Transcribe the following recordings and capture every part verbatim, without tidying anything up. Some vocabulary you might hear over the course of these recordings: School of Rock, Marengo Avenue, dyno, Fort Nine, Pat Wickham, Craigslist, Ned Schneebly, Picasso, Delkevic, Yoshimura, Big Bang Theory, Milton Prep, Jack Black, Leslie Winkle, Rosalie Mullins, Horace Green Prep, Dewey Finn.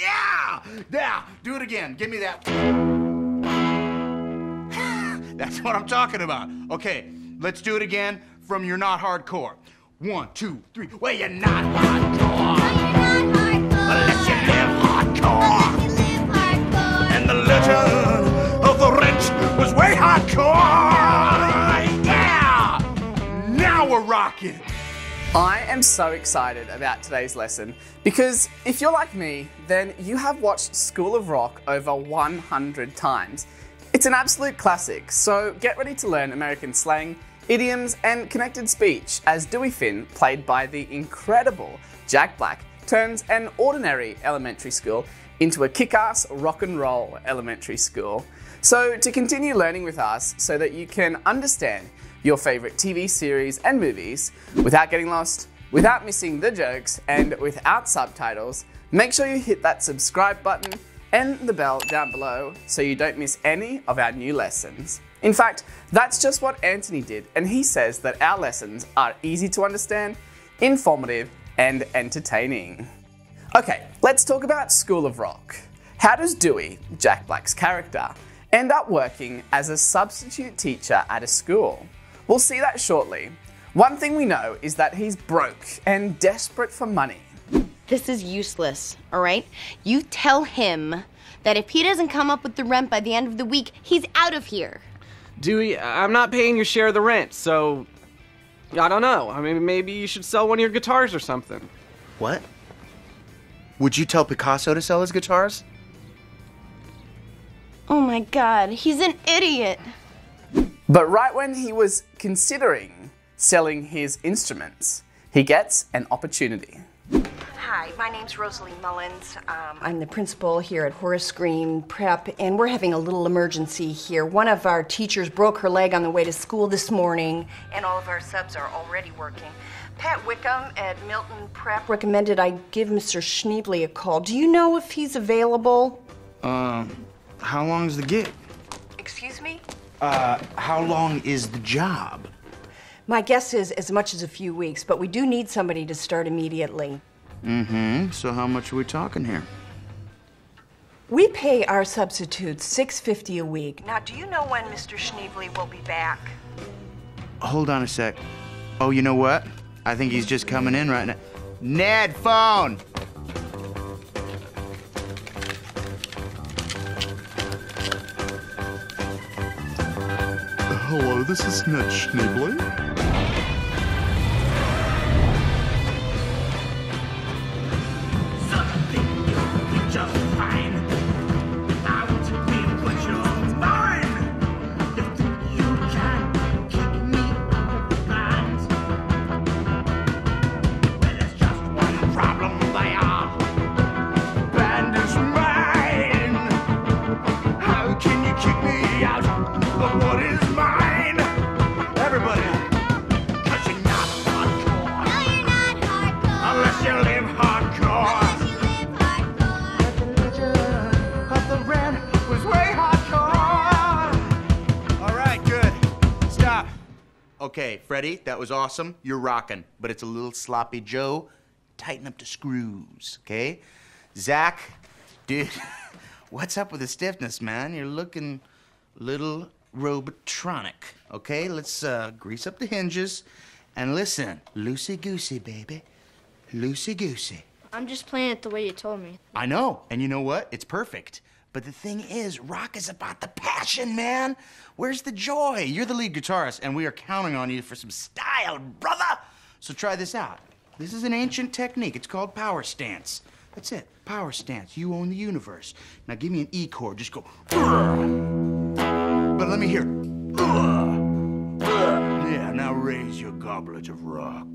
Yeah! Yeah! Do it again. Give me that. That's what I'm talking about. Okay, let's do it again from You're Not Hardcore. One, two, three. Well, you're not hardcore. Well, you're not hardcore. Unless you live hardcore. Unless you live hardcore. And the legend of the rich was way hardcore. Yeah! Now we're rocking. I am so excited about today's lesson because if you're like me, then you have watched School of Rock over one hundred times. It's an absolute classic, so get ready to learn American slang, idioms, and connected speech as Dewey Finn, played by the incredible Jack Black, turns an ordinary elementary school into a kick-ass rock and roll elementary school. So to continue learning with us so that you can understand your favorite T V series and movies, without getting lost, without missing the jokes, and without subtitles, make sure you hit that subscribe button and the bell down below so you don't miss any of our new lessons. In fact, that's just what Anthony did, and he says that our lessons are easy to understand, informative, and entertaining. Okay, let's talk about School of Rock. How does Dewey, Jack Black's character, end up working as a substitute teacher at a school? We'll see that shortly. One thing we know is that he's broke and desperate for money. This is useless, all right? You tell him that if he doesn't come up with the rent by the end of the week, he's out of here. Dewey, I'm not paying your share of the rent, so I don't know. I mean, maybe you should sell one of your guitars or something. What? Would you tell Picasso to sell his guitars? Oh my God, he's an idiot. But right when he was considering selling his instruments, he gets an opportunity. Hi, my name's Rosalie Mullins. Um, I'm the principal here at Horace Green Prep, and we're having a little emergency here. One of our teachers broke her leg on the way to school this morning, and all of our subs are already working. Pat Wickham at Milton Prep recommended I give Mister Schneebly a call. Do you know if he's available? Um, how long is the gig? Excuse me? Uh, how long is the job? My guess is as much as a few weeks, but we do need somebody to start immediately. Mm-hmm. So how much are we talking here? We pay our substitutes six fifty a week. Now, do you know when Mister Schneebly will be back? Hold on a sec. Oh, you know what? I think he's just coming in right now. Ned, phone! Hello, this is Ned Schneebly. Something you'll just fine. I want to be what you're mine. You think you can kick me out of mind? Well, there's just one problem there. Band is mine. How can you kick me out of what is mine? Okay, Freddie, that was awesome. You're rocking, but it's a little sloppy Joe. Tighten up the screws, okay? Zach, dude, what's up with the stiffness, man? You're looking little robotronic, okay? Let's uh, grease up the hinges, and listen, loosey-goosey, baby, loosey-goosey. I'm just playing it the way you told me. I know, and you know what? It's perfect. But the thing is, rock is about the passion, man. Where's the joy? You're the lead guitarist, and we are counting on you for some style, brother. So try this out. This is an ancient technique. It's called power stance. That's it. Power stance. You own the universe. Now give me an E chord. Just go. But let me hear. Yeah, now raise your goblet of rock.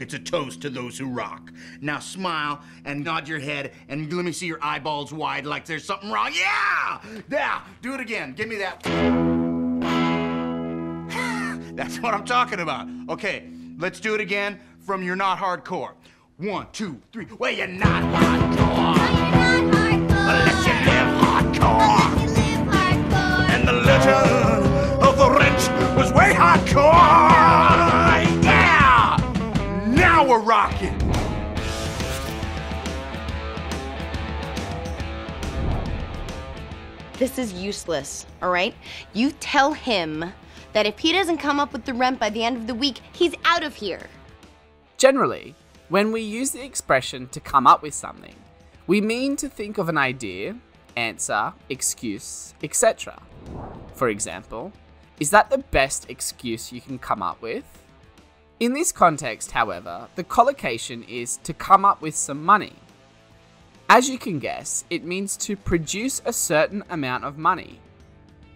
It's a toast to those who rock. Now smile and nod your head and let me see your eyeballs wide like there's something wrong. Yeah! Yeah! Do it again. Give me that. That's what I'm talking about. Okay, let's do it again from You're Not Hardcore. One, two, three. Well, you're not hardcore. Well, you're not hardcore. Unless you live hardcore. Unless you live hardcore. And the legend of the rich was way hardcore. Now we're rocking! This is useless, all right? You tell him that if he doesn't come up with the rent by the end of the week, he's out of here. Generally, when we use the expression to come up with something, we mean to think of an idea, answer, excuse, et cetera. For example, is that the best excuse you can come up with? In this context, however, the collocation is to come up with some money. As you can guess, it means to produce a certain amount of money.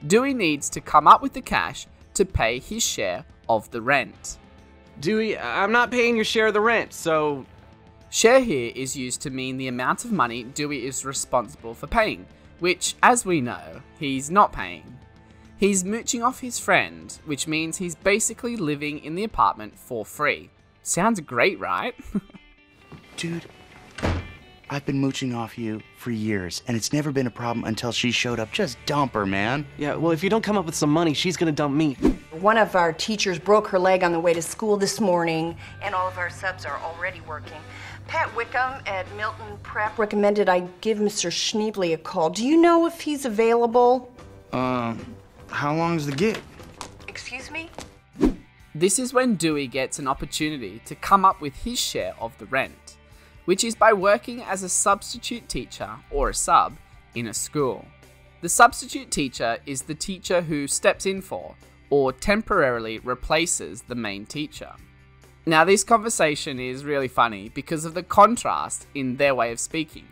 Dewey needs to come up with the cash to pay his share of the rent. Dewey, I'm not paying your share of the rent, so... Share here is used to mean the amount of money Dewey is responsible for paying, which, as we know, he's not paying. He's mooching off his friend, which means he's basically living in the apartment for free. Sounds great, right? Dude, I've been mooching off you for years, and it's never been a problem until she showed up. Just dump her, man. Yeah, well, if you don't come up with some money, she's gonna dump me. One of our teachers broke her leg on the way to school this morning, and all of our subs are already working. Pat Wickham at Milton Prep recommended I give Mister Schneebly a call. Do you know if he's available? Um... How long is the gig? Excuse me? This is when Dewey gets an opportunity to come up with his share of the rent, which is by working as a substitute teacher or a sub in a school. The substitute teacher is the teacher who steps in for or temporarily replaces the main teacher. Now, this conversation is really funny because of the contrast in their way of speaking.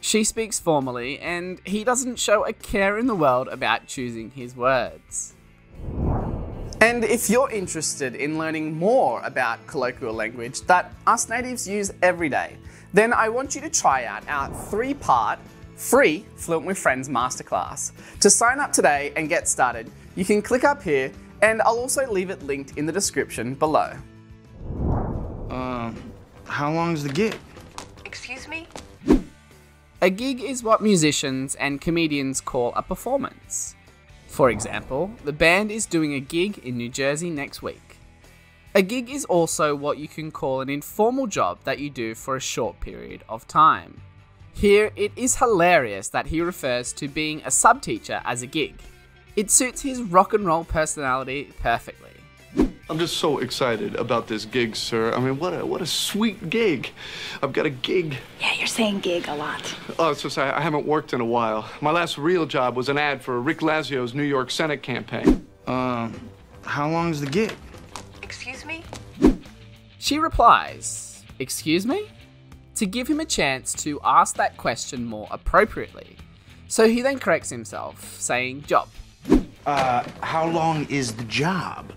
She speaks formally, and he doesn't show a care in the world about choosing his words. And if you're interested in learning more about colloquial language that us natives use every day, then I want you to try out our three-part free Fluent with Friends masterclass. To sign up today and get started, you can click up here, and I'll also leave it linked in the description below. Um, how long is the gig? Excuse me? A gig is what musicians and comedians call a performance. For example, the band is doing a gig in New Jersey next week. A gig is also what you can call an informal job that you do for a short period of time. Here, it is hilarious that he refers to being a sub-teacher as a gig. It suits his rock and roll personality perfectly. I'm just so excited about this gig, sir. I mean, what a, what a sweet gig. I've got a gig. Yeah, you're saying gig a lot. Oh, it's just I, I haven't worked in a while. My last real job was an ad for Rick Lazio's New York Senate campaign. Um, how long is the gig? Excuse me? She replies, excuse me? To give him a chance to ask that question more appropriately. So he then corrects himself, saying job. Uh, how long is the job?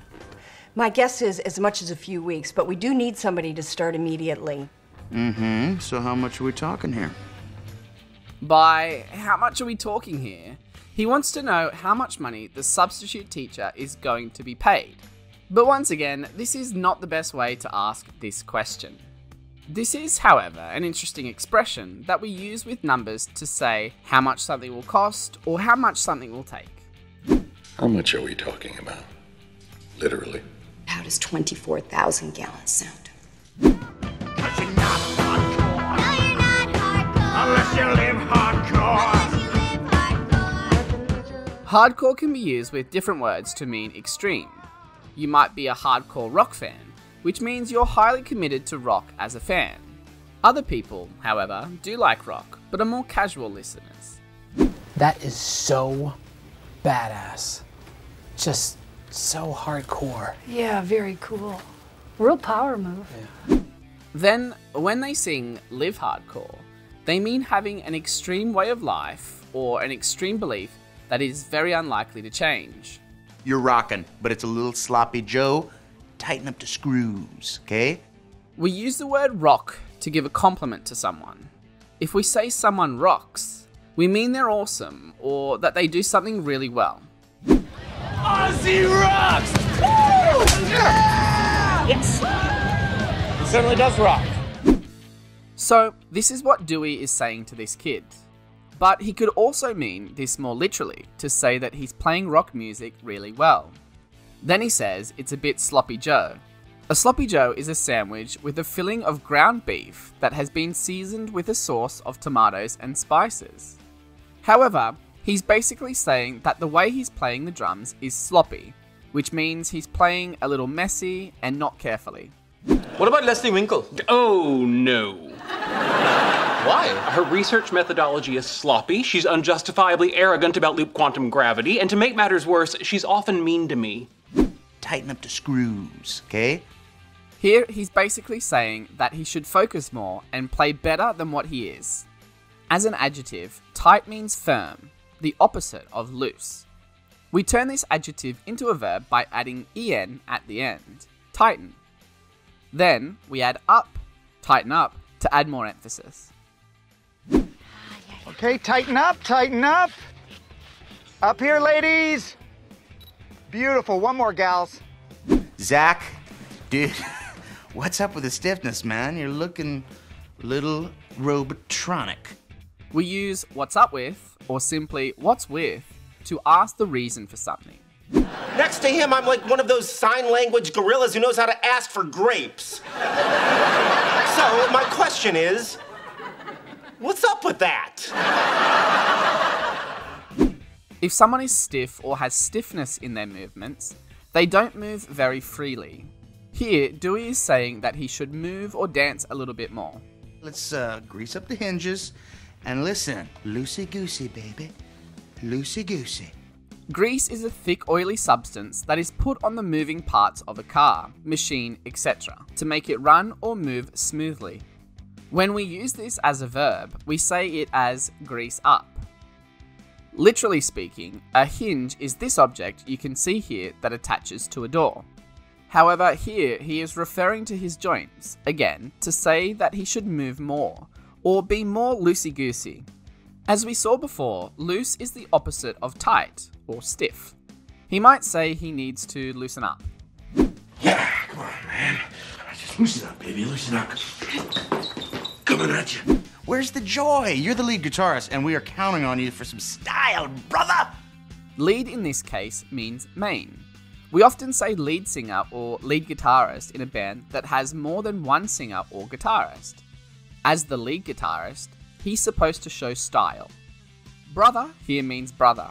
My guess is as much as a few weeks, but we do need somebody to start immediately. Mm-hmm. So how much are we talking here? By how much are we talking here? He wants to know how much money the substitute teacher is going to be paid. But once again, this is not the best way to ask this question. This is, however, an interesting expression that we use with numbers to say how much something will cost or how much something will take. How much are we talking about? Literally. How does twenty-four thousand gallons sound? But you're not hardcore. No, you're not hardcore. Unless you live hardcore. Hardcore can be used with different words to mean extreme. You might be a hardcore rock fan, which means you're highly committed to rock as a fan. Other people, however, do like rock, but are more casual listeners. That is so badass. Just... so hardcore. Yeah, very cool. Real power move. Yeah. Then, when they sing live hardcore, they mean having an extreme way of life or an extreme belief that is very unlikely to change. You're rocking, but it's a little sloppy, Joe. Tighten up the screws, okay? We use the word rock to give a compliment to someone. If we say someone rocks, we mean they're awesome or that they do something really well. Aussie rocks! Woo! Yeah! Yes! It certainly does rock. So, this is what Dewey is saying to this kid. But he could also mean this more literally, to say that he's playing rock music really well. Then he says it's a bit sloppy Joe. A sloppy Joe is a sandwich with a filling of ground beef that has been seasoned with a sauce of tomatoes and spices. However, He's basically saying that the way he's playing the drums is sloppy, which means he's playing a little messy and not carefully. What about Leslie Winkle? Oh, no. Why? Her research methodology is sloppy, she's unjustifiably arrogant about loop quantum gravity, and to make matters worse, she's often mean to me. Tighten up the screws, okay? Here, he's basically saying that he should focus more and play better than what he is. As an adjective, tight means firm, the opposite of loose. We turn this adjective into a verb by adding en at the end, tighten. Then, we add up, tighten up, to add more emphasis. Okay, tighten up, tighten up. Up here, ladies. Beautiful, one more, gals. Zach, dude, what's up with the stiffness, man? You're looking little robotronic. We use what's up with, or simply what's with, to ask the reason for something. Next to him, I'm like one of those sign language gorillas who knows how to ask for grapes. So, my question is, what's up with that? If someone is stiff or has stiffness in their movements, they don't move very freely. Here, Dewey is saying that he should move or dance a little bit more. Let's uh, grease up the hinges and listen. Loosey-goosey, baby. Loosey-goosey. Grease is a thick, oily substance that is put on the moving parts of a car, machine, et cetera to make it run or move smoothly. When we use this as a verb, we say it as grease up. Literally speaking, a hinge is this object you can see here that attaches to a door. However, here he is referring to his joints, again, to say that he should move more, or be more loosey-goosey. As we saw before, loose is the opposite of tight, or stiff. He might say he needs to loosen up. Yeah, come on, man. Just loosen up, baby, loosen up. Coming at you. Where's the joy? You're the lead guitarist, and we are counting on you for some style, brother! Lead in this case means main. We often say lead singer or lead guitarist in a band that has more than one singer or guitarist. As the lead guitarist, he's supposed to show style. Brother here means brother.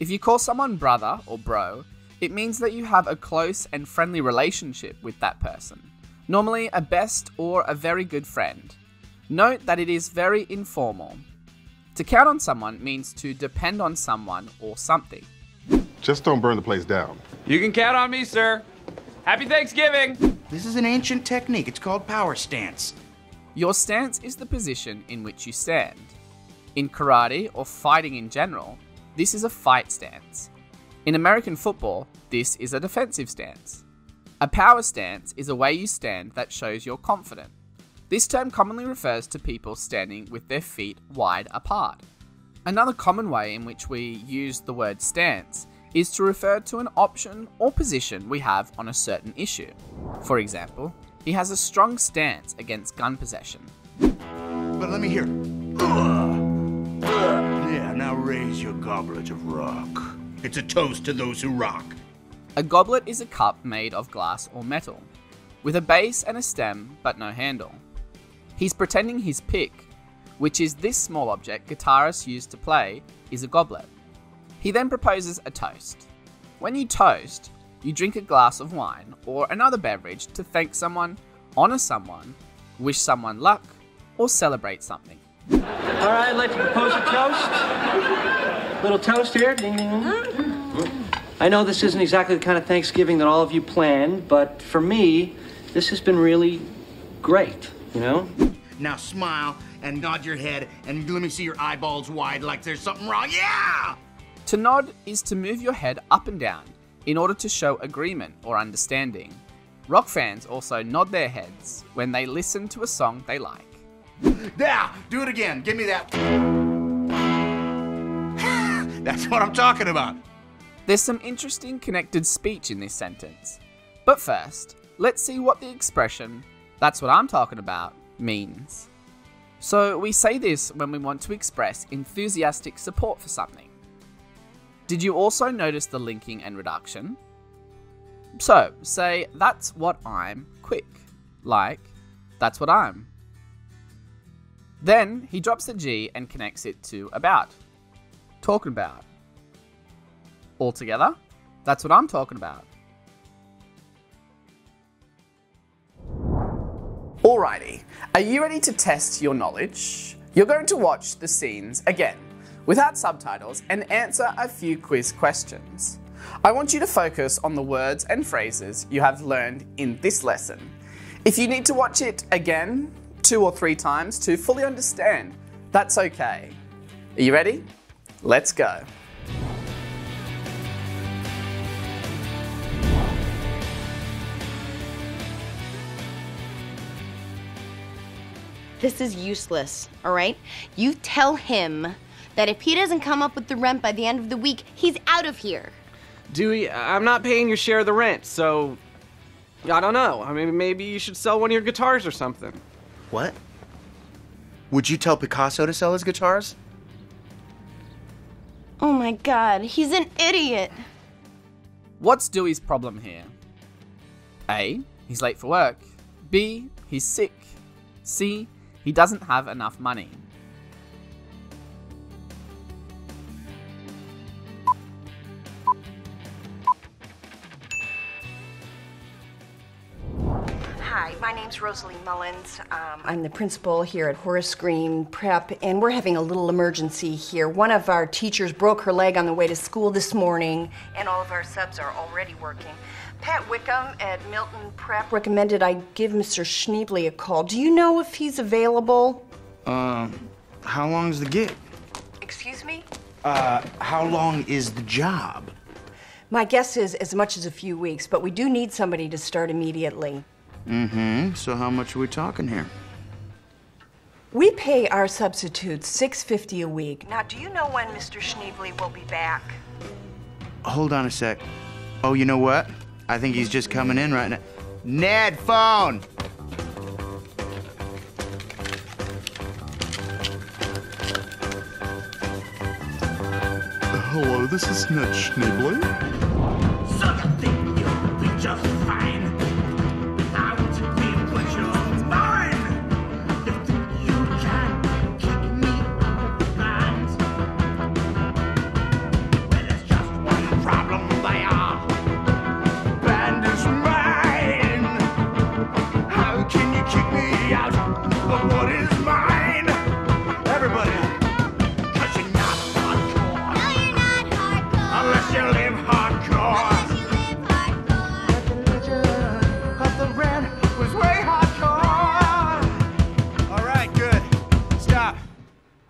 If you call someone brother or bro, it means that you have a close and friendly relationship with that person, normally a best or a very good friend. Note that it is very informal. To count on someone means to depend on someone or something. Just don't burn the place down. You can count on me, sir. Happy Thanksgiving! This is an ancient technique. It's called power stance. Your stance is the position in which you stand. In karate or fighting in general, this is a fight stance. In American football, this is a defensive stance. A power stance is a way you stand that shows you're confident. This term commonly refers to people standing with their feet wide apart. Another common way in which we use the word stance is to refer to an option or position we have on a certain issue. For example, he has a strong stance against gun possession. But let me hear it. Ugh. Yeah, now raise your goblet of rock. It's a toast to those who rock. A goblet is a cup made of glass or metal, with a base and a stem, but no handle. He's pretending his pick, which is this small object guitarists use to play, is a goblet. He then proposes a toast. When you toast, you drink a glass of wine or another beverage to thank someone, honor someone, wish someone luck, or celebrate something. All right, I'd like to propose a toast. Little toast here. Ding, ding, ding. I know this isn't exactly the kind of Thanksgiving that all of you planned, but for me, this has been really great, you know? Now smile and nod your head and let me see your eyeballs wide like there's something wrong. Yeah! To nod is to move your head up and down in order to show agreement or understanding. Rock fans also nod their heads when they listen to a song they like. Now, do it again. Give me that. That's what I'm talking about. There's some interesting connected speech in this sentence. But first, let's see what the expression, that's what I'm talking about, means. So we say this when we want to express enthusiastic support for something. Did you also notice the linking and reduction? So, say, that's what I'm, quick. Like, that's what I'm. Then, he drops the G and connects it to about. talking about. Altogether, that's what I'm talking about. Alrighty, are you ready to test your knowledge? You're going to watch the scenes again, without subtitles, and answer a few quiz questions. I want you to focus on the words and phrases you have learned in this lesson. If you need to watch it again, two or three times to fully understand, that's okay. Are you ready? Let's go. This is useless, all right? You tell him that if he doesn't come up with the rent by the end of the week, he's out of here. Dewey, I'm not paying your share of the rent, so I don't know. I mean, maybe you should sell one of your guitars or something. What? Would you tell Picasso to sell his guitars? Oh my God, he's an idiot. What's Dewey's problem here? A, he's late for work. B, he's sick. C, he doesn't have enough money. Hi, my name's Rosalie Mullins. Um, I'm the principal here at Horace Green Prep, and we're having a little emergency here. One of our teachers broke her leg on the way to school this morning, and all of our subs are already working. Pat Wickham at Milton Prep recommended I give Mister Schneebly a call. Do you know if he's available? Um, how long is the gig? Excuse me? Uh, how long is the job? My guess is as much as a few weeks, but we do need somebody to start immediately. Mm-hmm. So how much are we talking here? We pay our substitutes six fifty a week. Now, do you know when Mister Schneebly will be back? Hold on a sec. Oh, you know what? I think he's just coming in right now. Ned, phone! Hello, this is Ned Schneebly. So you think you'll be just fine without me, but you're mine! You think you can kick me out of mind? Well, it's just one problem they are.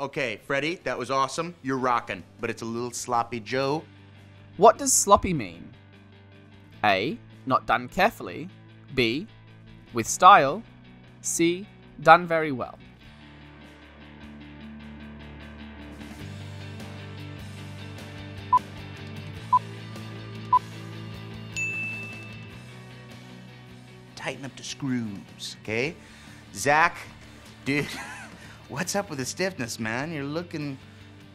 Okay, Freddie, that was awesome. You're rocking, but it's a little sloppy, Joe. What does sloppy mean? A, not done carefully. B, with style. C, done very well. Tighten up the screws, okay? Zach, dude. What's up with the stiffness, man? You're looking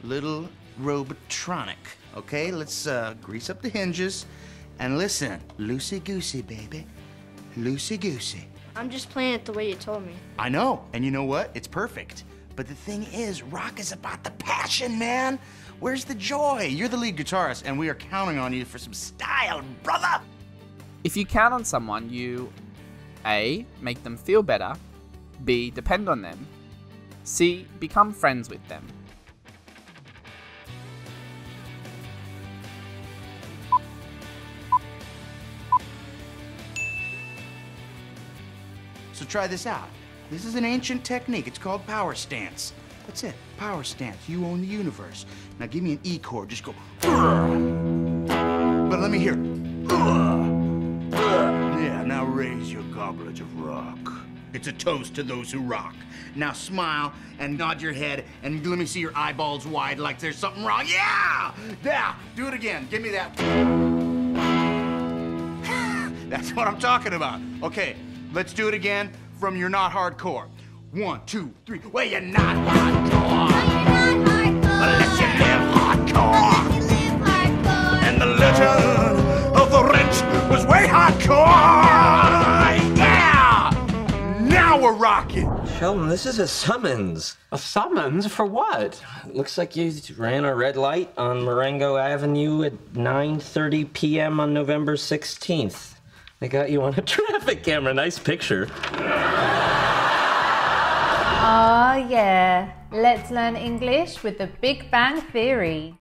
little robotronic, okay? Let's uh, grease up the hinges and listen. Loosey-goosey, baby. Loosey-goosey. I'm just playing it the way you told me. I know, and you know what? It's perfect. But the thing is, rock is about the passion, man. Where's the joy? You're the lead guitarist, and we are counting on you for some style, brother. If you count on someone, you A, make them feel better, B, depend on them, C, become friends with them. So try this out. This is an ancient technique. It's called power stance. That's it, power stance. You own the universe. Now give me an E chord. Just go. But let me hear. Yeah, now raise your goblet of rock. It's a toast to those who rock. Now smile and nod your head and let me see your eyeballs wide like there's something wrong. Yeah! Yeah! Do it again. Give me that. That's what I'm talking about. Okay, let's do it again from you're not hardcore. One, two, three. Well, you're not hardcore. No, you're not hardcore. Unless you live hardcore. Unless you live hardcore. And the legend of the wrench was way hardcore. We're rocking. Shut Tell them this is a summons. A summons for what? It looks like you ran a red light on Marengo Avenue at nine thirty p m on November sixteenth. They got you on a traffic camera. Nice picture. Ah, yeah. Let's learn English with the Big Bang Theory.